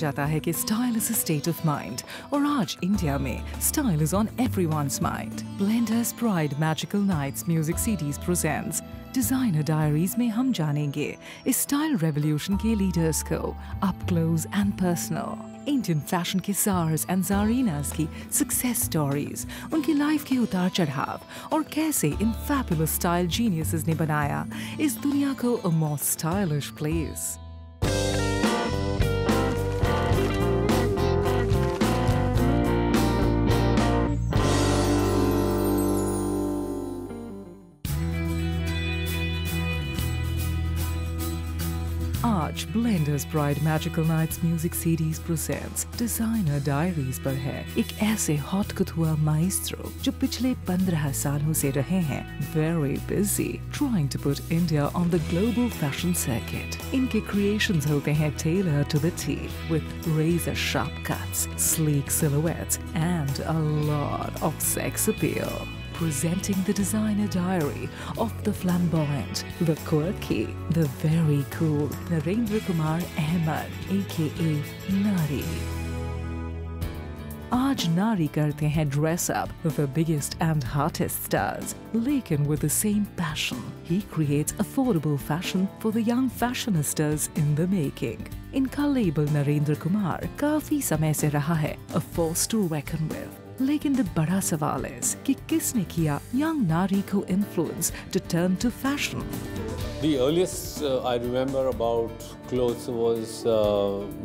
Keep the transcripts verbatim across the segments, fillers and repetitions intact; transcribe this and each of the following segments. जाता है कि style is a state of mind और आज इंडिया में style is on everyone's mind. Blenders Pride magical nights music CDs presents designer diaries में हम जानेंगे इस स्टाइल रेवोल्यूशन के लीडर्स को up close and personal, Indian fashion के सार्स एंड सारीनास की सक्सेस स्टोरीज, उनकी लाइफ के उतार चढ़ाव और कैसे इन फैबुलस स्टाइल जीनियसेस ने बनाया इस दुनिया को अ मोर स्टाइलिश प्लेस। आज Blenders Pride magical nights music series presents designer diaries पर है एक ऐसे हॉट कथुआ माइस्ट्रो जो पिछले पंद्रह सालों से रहे हैं very busy trying to put India on the global fashion circuit. इनके क्रिएशंस होते हैं tailor to the T with razor sharp cuts, sleek silhouettes and a lot of sex appeal. Presenting the designer diary of the flamboyant, the quirky, the very cool Narendra Kumar Ahmed, A K A Nari. आज नारी करते हैं dress up the biggest and hottest stars, लेकिन with the same passion, he creates affordable fashion for the young fashionistas in the making. इनका label Narendra Kumar काफी समय से रहा है a force to reckon with. लेकिन द बड़ा सवाल है कि किसने किया यंग नारी को influence to turn to fashion. The earliest I remember about clothes was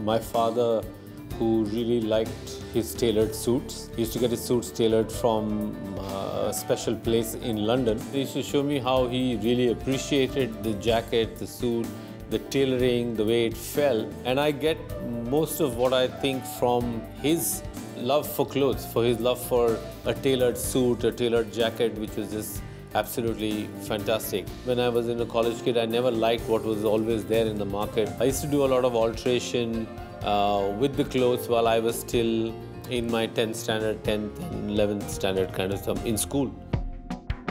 my father who really liked his tailored suits. He used to get his suits tailored from a special place in London. He used to show me how he really appreciated the jacket, the suit, the tailoring, the way it fell, and I get most of what I think from his love for clothes, for his love for a tailored suit, a tailored jacket, which was just absolutely fantastic. When I was in a college kid, I never liked what was always there in the market. I used to do a lot of alteration uh, with the clothes while I was still in my tenth standard, tenth and eleventh standard kind of stuff in school.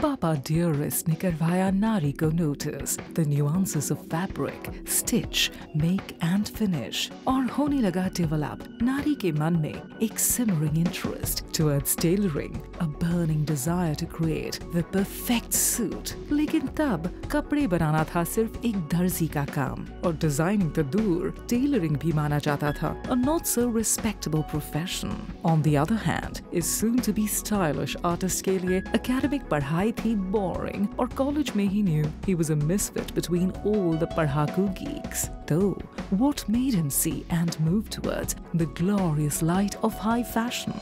Papa Dearest ने करवाया नारी को notice the nuances of fabric, stitch, make and finish और होने लगा develop नारी के मन में एक simmering interest towards tailoring, a burning desire to create the perfect suit. लेकिन तब कपड़े बनाना था सिर्फ एक दर्जी का काम और डिजाइनिंग तो दूर टेलरिंग भी माना जाता था a not so respectable profession. On the other hand, इस soon to be stylish artist के लिए academic पढ़ाई थी boring और कॉलेज में ही knew he was a misfit between all the पढ़ाकू geeks. Though, what made him see and move towards the glorious light of high fashion?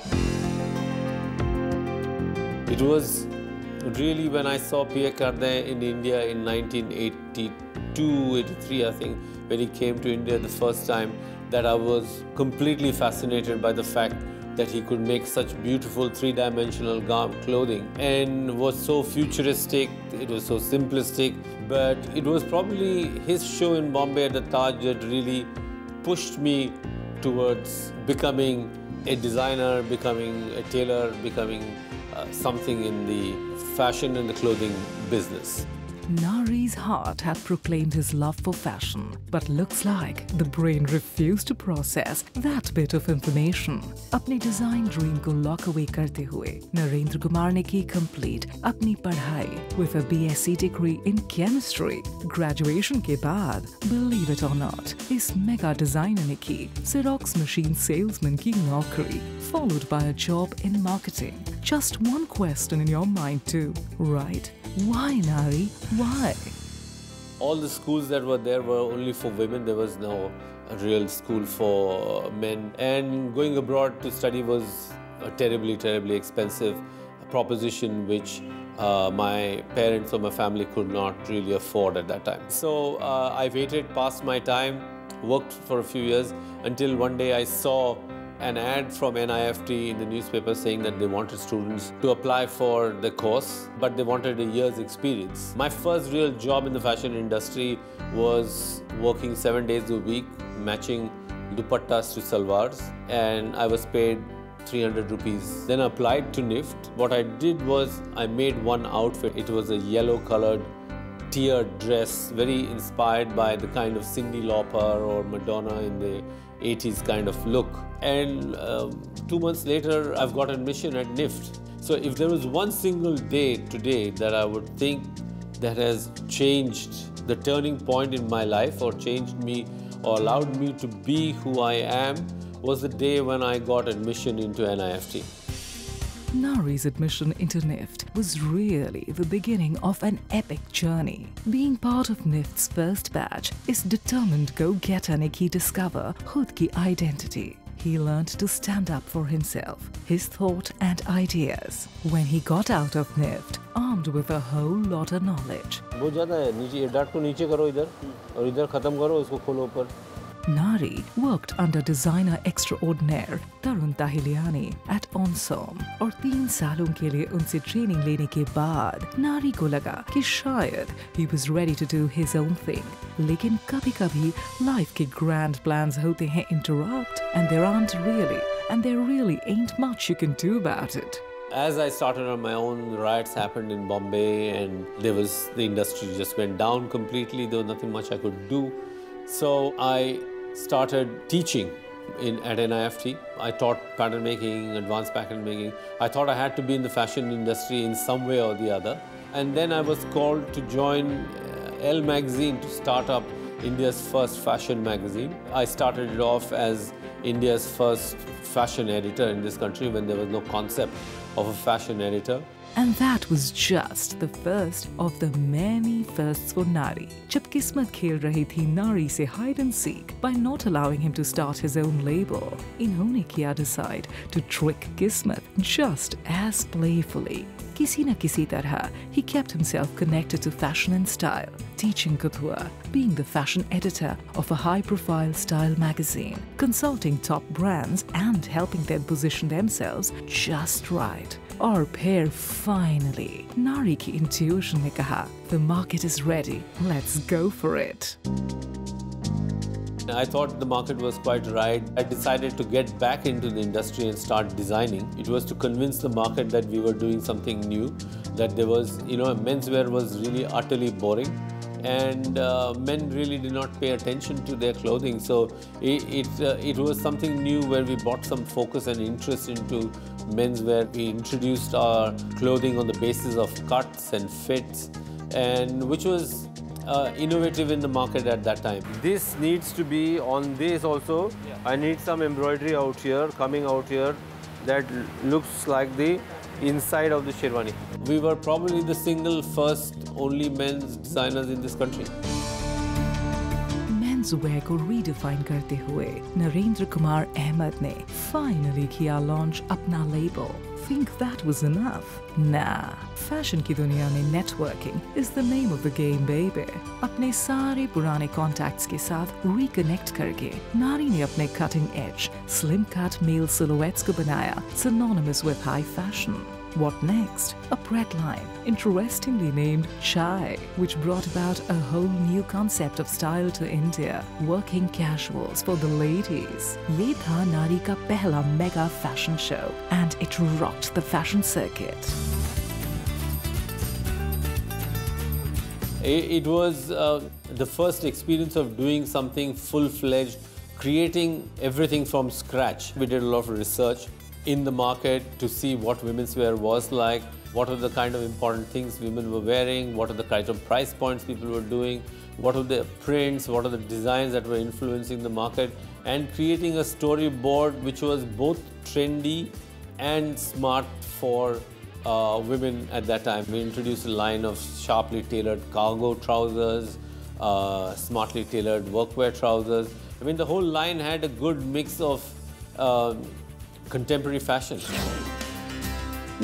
It was really when I saw Pierre Cardin in India in nineteen eighty-two, eighty-three, I think, when he came to India the first time, that I was completely fascinated by the fact that he could make such beautiful three-dimensional clothing and was so futuristic, it was so simplistic, but it was probably his show in Bombay at the Taj that really pushed me towards becoming a designer, becoming a tailor, becoming uh, something in the fashion and the clothing business. Nari's heart had proclaimed his love for fashion, but looks like the brain refused to process that bit of information. अपने design dream को lock away करते हुए नरेंद्र कुमार ने की complete अपनी पढ़ाई with a B S c degree in chemistry. Graduation के बाद, believe it or not, इस mega designer ने की Xerox machine salesman की नौकरी, followed by a job in marketing. Just one question in your mind too, right? Why, Nari? Why? All the schools that were there were only for women. There was no real school for men. And going abroad to study was a terribly, terribly expensive proposition, which uh, my parents or my family could not really afford at that time. So uh, I waited past my time, worked for a few years, until one day I saw an ad from N I F T in the newspaper saying that they wanted students to apply for the course, but they wanted a year's experience. My first real job in the fashion industry was working seven days a week, matching dupattas to salwars, and I was paid three hundred rupees. Then I applied to N I F T. What I did was I made one outfit. It was a yellow colored tiered dress, very inspired by the kind of Cyndi Lauper or Madonna in the eighties kind of look. And uh, two months later, I've got admission at NIFT. So if there was one single day today that I would think that has changed the turning point in my life or changed me or allowed me to be who I am, was the day when I got admission into N I F T. Nari's admission into NIFT was really the beginning of an epic journey. Being part of NIFT's first batch, is determined go-getter Nikhil discover khud ki identity. He learned to stand up for himself, his thought and ideas. When he got out of NIFT, armed with a whole lot of knowledge. Nari worked under designer extraordinaire Tarun Tahiliani at Onsom और तीन सालों के लिए उनसे training लेने के बाद नारी को लगा कि शायद he was ready to do his own thing. लेकिन कभी-कभी life के grand plans होते हैं interrupt and there aren't really and there really ain't much you can do about it. As I started on my own, riots happened in Bombay and there was the industry just went down completely. There was nothing much I could do. So I started teaching in, at N I F T. I taught pattern making, advanced pattern making. I thought I had to be in the fashion industry in some way or the other. And then I was called to join Elle magazine to start up India's first fashion magazine. I started it off as India's first fashion editor in this country when there was no concept of a fashion editor. And that was just the first of the many firsts for Nari. Jab kismat khel rahi thi Nari se hide and seek by not allowing him to start his own label, inhone kiya decide to trick kismat just as playfully. Kisi na kisi tarha, he kept himself connected to fashion and style, teaching Kathua, being the fashion editor of a high-profile style magazine, consulting top brands and helping them position themselves just right. Our pair finally. Nari ki intuition ne kaha, the market is ready, let's go for it. I thought the market was quite right. I decided to get back into the industry and start designing. It was to convince the market that we were doing something new, that there was, you know, menswear was really utterly boring. And uh, men really did not pay attention to their clothing, so it it, uh, it was something new where we brought some focus and interest into menswear. We introduced our clothing on the basis of cuts and fits, and which was uh, innovative in the market at that time. This needs to be on this also. Yeah. I need some embroidery out here, coming out here, that looks like the inside of the sherwani. We were probably the single first only men's designers in this country. Menswear ko redefine karte hue, Narendra Kumar Ahmed ne finally kiya launch apna label. Think that was enough? Nah. Fashion ki duniya mein networking is the name of the game, baby. Apne saare purane contacts ke saath reconnect karke, Nari ne apne cutting-edge, slim-cut male silhouettes ko banaya, synonymous with high fashion. What next? A bread line, interestingly named Chai, which brought about a whole new concept of style to India. Working casuals for the ladies. Ye tha Nari ka pehla mega fashion show, and it rocked the fashion circuit. It was uh, the first experience of doing something full-fledged, creating everything from scratch. We did a lot of research in the market to see what women's wear was like, what are the kind of important things women were wearing, what are the kind of price points people were doing, what are the prints, what are the designs that were influencing the market, and creating a storyboard which was both trendy and smart for uh, women at that time. We introduced a line of sharply tailored cargo trousers, uh, smartly tailored workwear trousers. I mean, the whole line had a good mix of uh, contemporary fashion.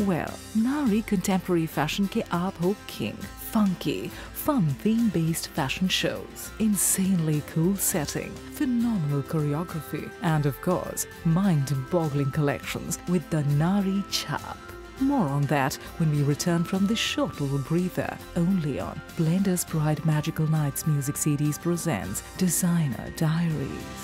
Well, Nari contemporary fashion ke aap ho king. Funky, fun theme-based fashion shows, insanely cool setting, phenomenal choreography, and of course, mind-boggling collections with the Nari chap. More on that when we return from this short little breather, only on Blender's Pride Magical Nights Music C Ds presents Designer Diaries.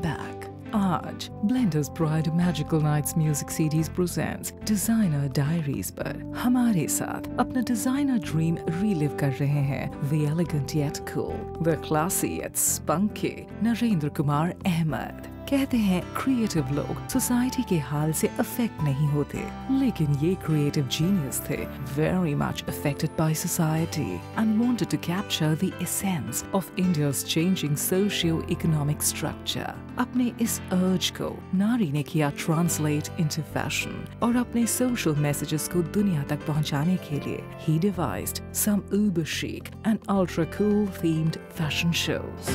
back. आज Blenders Pride Magical Nights Music Series presents Designer Diaries पर हमारे साथ अपना designer dream relive कर रहे हैं The Elegant Yet Cool, The Classy Yet Spunky Narendra Kumar Ahmad. कहते हैं क्रिएटिव लोग सोसाइटी के हाल से अफेक्ट नहीं होते, लेकिन ये क्रिएटिव जीनियस थे very much affected by society and wanted to capture the essence of India's changing socio-economic structure. अपने इस urge को नारी ने किया translate into fashion और अपने social messages को दुनिया तक पहुंचाने के लिए he devised some uber chic and ultra cool themed fashion shows.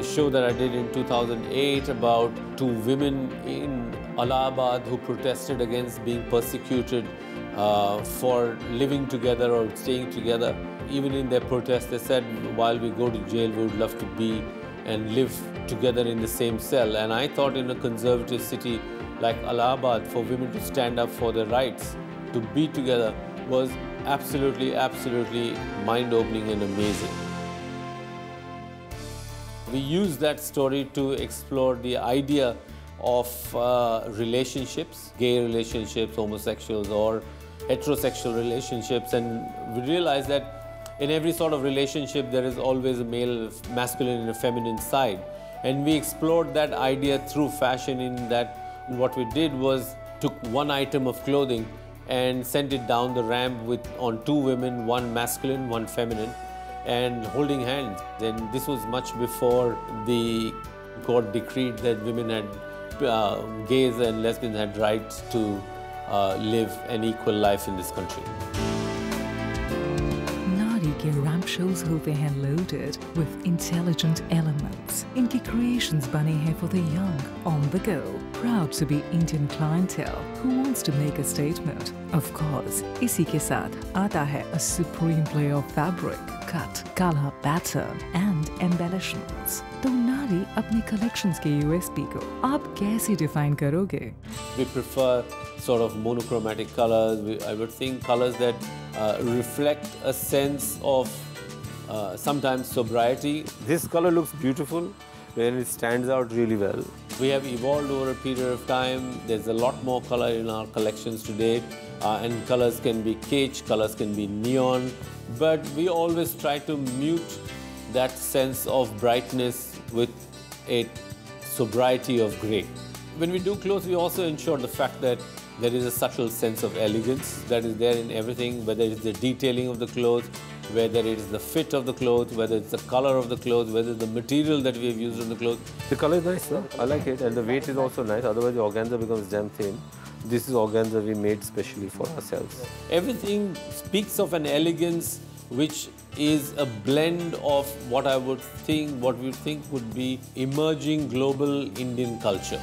The show that I did in two thousand eight about two women in Allahabad who protested against being persecuted uh, for living together or staying together. Even in their protest, they said, while we go to jail, we would love to be and live together in the same cell. And I thought in a conservative city like Allahabad, for women to stand up for their rights, to be together, was absolutely, absolutely mind-opening and amazing. We use that story to explore the idea of uh, relationships, gay relationships, homosexuals or heterosexual relationships, and we realize that in every sort of relationship there is always a male, masculine and a feminine side. And we explored that idea through fashion, in that what we did was took one item of clothing and sent it down the ramp with on two women, one masculine, one feminine, and holding hands. Then this was much before the God decreed that women had, uh, gays and lesbians had rights to uh, live an equal life in this country. के ramp shows होते हैं loaded with intelligent elements. इनकी creations बने हैं for the young, on the go, proud to be Indian clientele who wants to make a statement. Of course, इसी के साथ आता है a supreme play of fabric, cut, color, pattern and embellishments. तो नारी अपने collections के U S P को आप कैसे define करोगे? We prefer sort of monochromatic colors. We, I would think colors that uh, reflect a sense of uh, sometimes sobriety. This color looks beautiful and it stands out really well. We have evolved over a period of time. There's a lot more color in our collections today, uh, and colors can be kitsch, colors can be neon, but we always try to mute that sense of brightness with a sobriety of grey. When we do clothes, we also ensure the fact that there is a subtle sense of elegance that is there in everything, whether it's the detailing of the clothes, whether it's the fit of the clothes, whether it's the color of the clothes, whether it's the material that we have used on the clothes. The color is nice, sir. I like it, and the weight is also nice. Otherwise, the organza becomes damn thin. This is organza we made specially for ourselves. Everything speaks of an elegance which is a blend of what I would think, what we think would be emerging global Indian culture.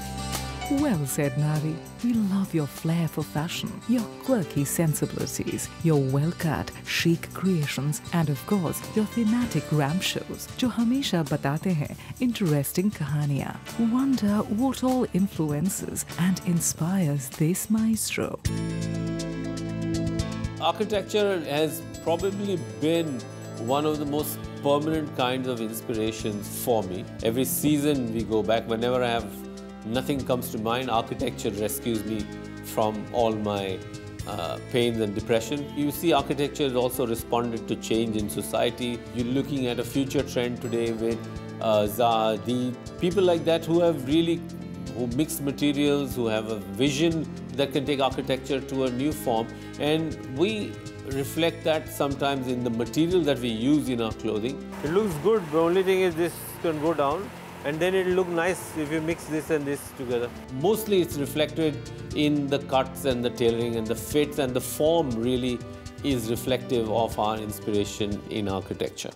Well said, Nari. We love your flair for fashion, your quirky sensibilities, your well-cut, chic creations, and of course, your thematic ramp shows, जो हमेशा बताते हैं interesting कहानियाँ. Wonder what all influences and inspires this maestro. Architecture has probably been one of the most permanent kinds of inspirations for me. Every season we go back, whenever I have nothing comes to mind, architecture rescues me from all my uh, pains and depression. You see, architecture has also responded to change in society. You're looking at a future trend today with uh, Zaadi, people like that who have really, who mix materials, who have a vision that can take architecture to a new form. And we reflect that sometimes in the material that we use in our clothing. It looks good, the only thing is this can go down. And then it'll look nice if you mix this and this together. Mostly it's reflected in the cuts and the tailoring and the fits, and the form really is reflective of our inspiration in architecture.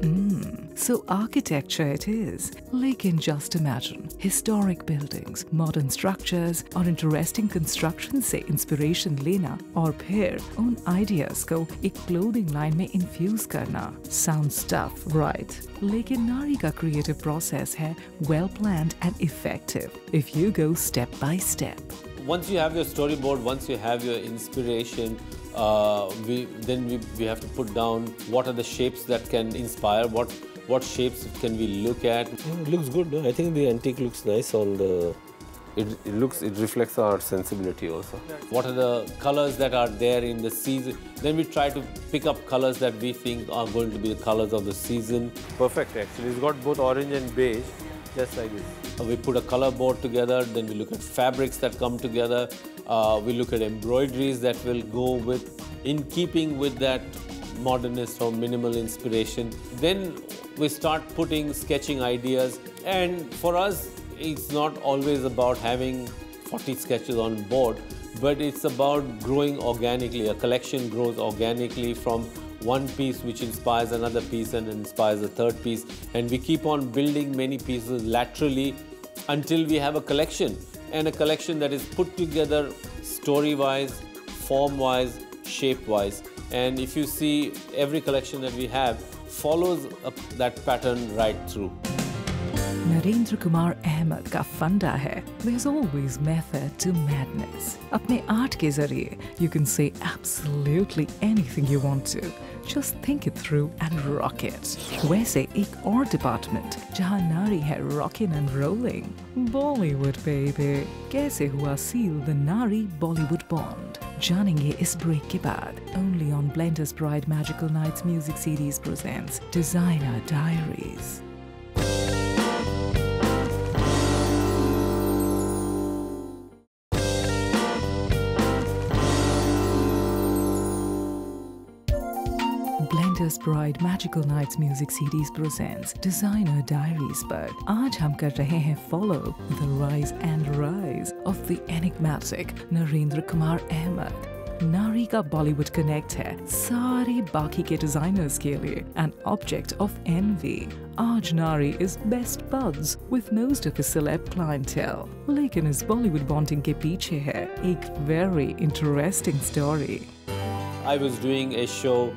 Mm, so architecture it is. Lekin just imagine, historic buildings, modern structures और interesting construction से inspiration लेना और फिर उन ideas को एक clothing line में infuse करना. Sounds tough, right? लेकिन नारी का creative process है well planned and effective if you go step by step. once you have your storyboard, once you have your inspiration, uh, we then we, we have to put down what are the shapes that can inspire, what what shapes can we look at. It looks good. No? I think the antique looks nice on the... It, it looks, it reflects our sensibility also. What are the colors that are there in the season? Then we try to pick up colors that we think are going to be the colors of the season. Perfect, actually. It's got both orange and beige, just like this. We put a color board together, then we look at fabrics that come together. Uh, we look at embroideries that will go with, in keeping with that modernist or minimal inspiration. Then we start putting, sketching ideas, and for us, it's not always about having forty sketches on board, but it's about growing organically. A collection grows organically from one piece which inspires another piece and inspires a third piece. And we keep on building many pieces laterally until we have a collection. And a collection that is put together story-wise, form-wise, shape-wise. And if you see, every collection that we have follows up that pattern right through. Narendra Kumar Ahmed ka funda hai, there's always method to madness. Apne art ke zariye, you can say absolutely anything you want to. Just think it through and rock it. वैसे एक और department जहाँ नारी है rocking and rolling. Bollywood baby, कैसे हुआ seal the Nari Bollywood bond? जानेंगे इस break के बाद. Only on Blender's Bride Magical Nights Music Series presents Designer Diaries. Blender's Bride Magical Nights Music Series presents Designer Diaries पर आज हम कर रहे हैं follow the rise and rise of the enigmatic Narendra Kumar Ahmed. नारी का Bollywood connect है सारे बाकी के डिजाइनर्स के लिए an object of envy. आज नारी is best buds with most of his celeb clientele. लेकिन इस बॉलीवुड बॉन्डिंग के पीछे है एक very interesting story. I was doing a show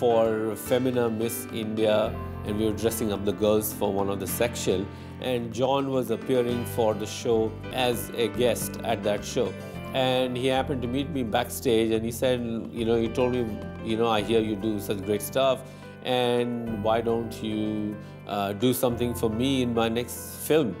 for Femina Miss India, and we were dressing up the girls for one of the section, and John was appearing for the show as a guest at that show, and he happened to meet me backstage, and he said, you know, you told me, you know, I hear you do such great stuff, and why don't you uh, do something for me in my next film?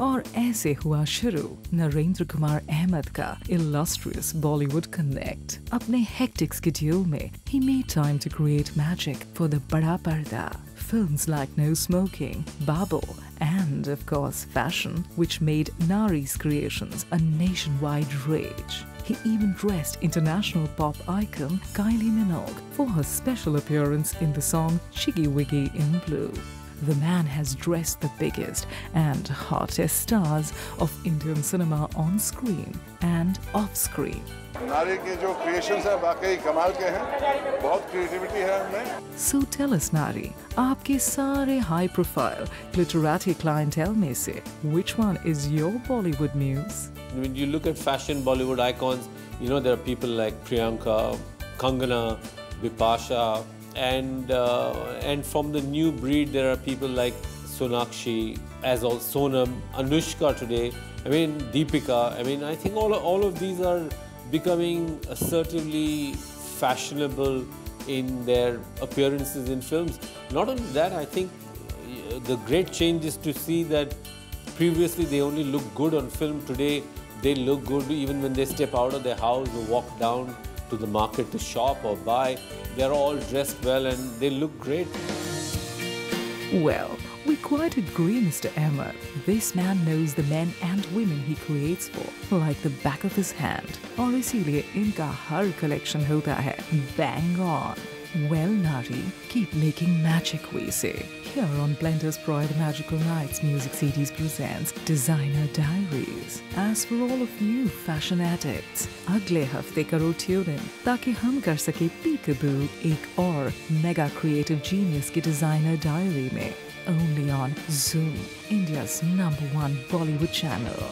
और ऐसे हुआ शुरू नरेंद्र कुमार अहमद का illustrious Bollywood connect. अपने hectic schedule में he made time to create magic for the बड़ा पर्दा. Films like No Smoking, Babel, and of course Fashion, which made Nari's creations a nationwide rage. He even dressed international pop icon Kylie Minogue for her special appearance in the song Chiggy Wiggy in Blue. The man has dressed the biggest and hottest stars of Indian cinema on screen and off screen. नारी के जो creations हैं वाकई कमाल के हैं, बहुत creativity है उनमें. So tell us, Nari, आपके सारे high-profile glitterati clientele में से, which one is your Bollywood muse? When you look at fashion Bollywood icons, you know there are people like Priyanka, Kangana, Bipasha. And uh, and from the new breed, there are people like Sonakshi, as all Sonam, Anushka today. I mean Deepika. I mean I think all all of these are becoming assertively fashionable in their appearances in films. Not only that, I think the great change is to see that previously they only looked good on film. Today they look good even when they step out of their house or walk down to the market to shop or buy. They're all dressed well and they look great. Well, we quite agree, Mister Emmer. This man knows the men and women he creates for like the back of his hand. Aur isiliye inka har collection hota hai. Bang on. Well, Nari, keep making magic, we say. Here on Blender's Bride Magical Nights Music Series presents Designer Diaries. As for all of you fashion addicts, अगले हफ्ते करो tune in ताकि हम कर सके peekaboo एक और mega creative genius की designer diary में. Only on Zoom, India's number one Bollywood channel.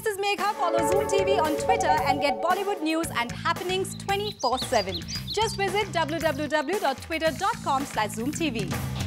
this is Megha. Follow Zoom T V on Twitter and get Bollywood news and happenings twenty-four seven. Just visit w w w dot twitter dot com slash Zoom T V.